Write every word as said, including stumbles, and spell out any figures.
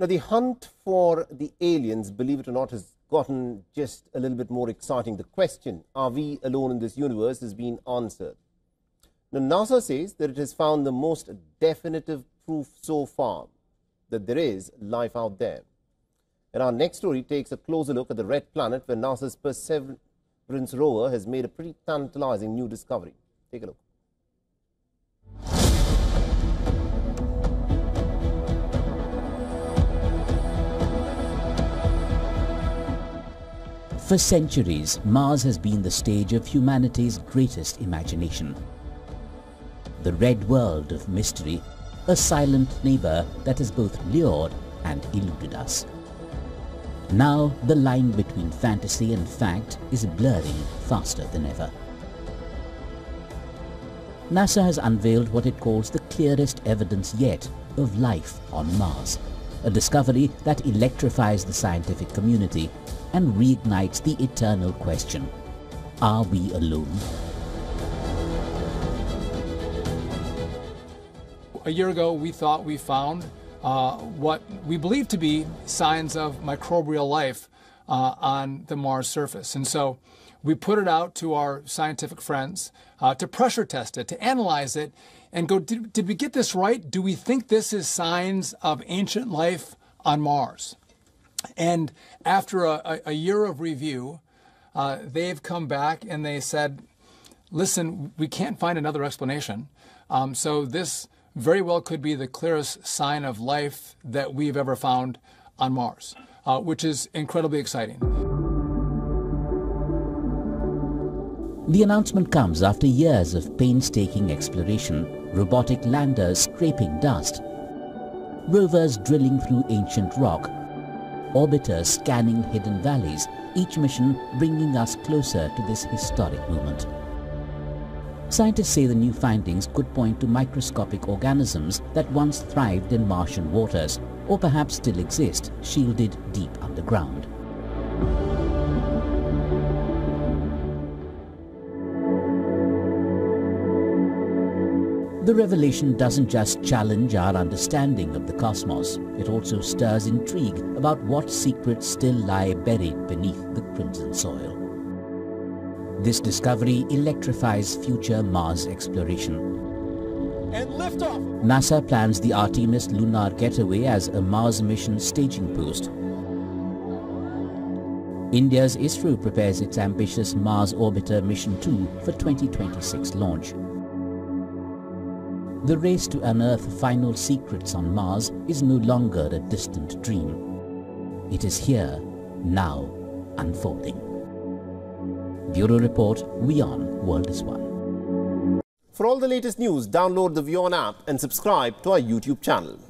Now, the hunt for the aliens, believe it or not, has gotten just a little bit more exciting. The question, are we alone in this universe, has been answered. Now, NASA says that it has found the most definitive proof so far that there is life out there. And our next story takes a closer look at the red planet, where NASA's Perseverance rover has made a pretty tantalizing new discovery. Take a look. For centuries, Mars has been the stage of humanity's greatest imagination. The red world of mystery, a silent neighbor that has both lured and eluded us. Now, the line between fantasy and fact is blurring faster than ever. NASA has unveiled what it calls the clearest evidence yet of life on Mars, a discovery that electrifies the scientific community and reignites the eternal question, are we alone? A year ago, we thought we found uh, what we believe to be signs of microbial life uh, on the Mars surface. And so we put it out to our scientific friends uh, to pressure test it, to analyze it, and go, did, did we get this right? Do we think this is signs of ancient life on Mars? And after a, a year of review, uh, they've come back and they said, listen, we can't find another explanation. Um, so this very well could be the clearest sign of life that we've ever found on Mars, uh, which is incredibly exciting. The announcement comes after years of painstaking exploration, robotic landers scraping dust, rovers drilling through ancient rock, orbiters scanning hidden valleys, each mission bringing us closer to this historic moment. Scientists say the new findings could point to microscopic organisms that once thrived in Martian waters, or perhaps still exist, shielded deep underground. The revelation doesn't just challenge our understanding of the cosmos, it also stirs intrigue about what secrets still lie buried beneath the crimson soil. This discovery electrifies future Mars exploration. And liftoff! NASA plans the Artemis Lunar Gateway as a Mars mission staging post. India's ISRO prepares its ambitious Mars Orbiter Mission two for twenty twenty-six launch. The race to unearth final secrets on Mars is no longer a distant dream. It is here, now, unfolding. Bureau Report, WION, World is One. For all the latest news, download the WION app and subscribe to our YouTube channel.